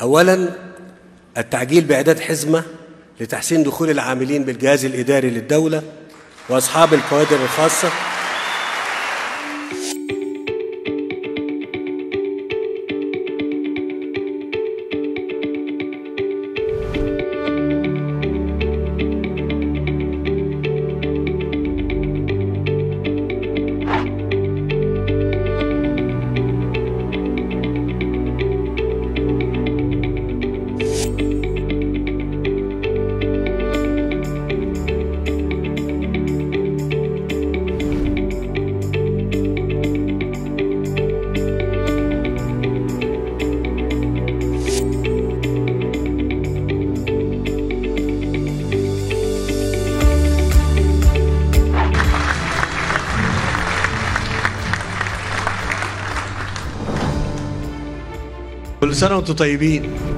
أولاً التعجيل بإعداد حزمة لتحسين دخول العاملين بالجهاز الإداري للدولة وأصحاب الكوادر الخاصة. كل سنة وانتم طيبين.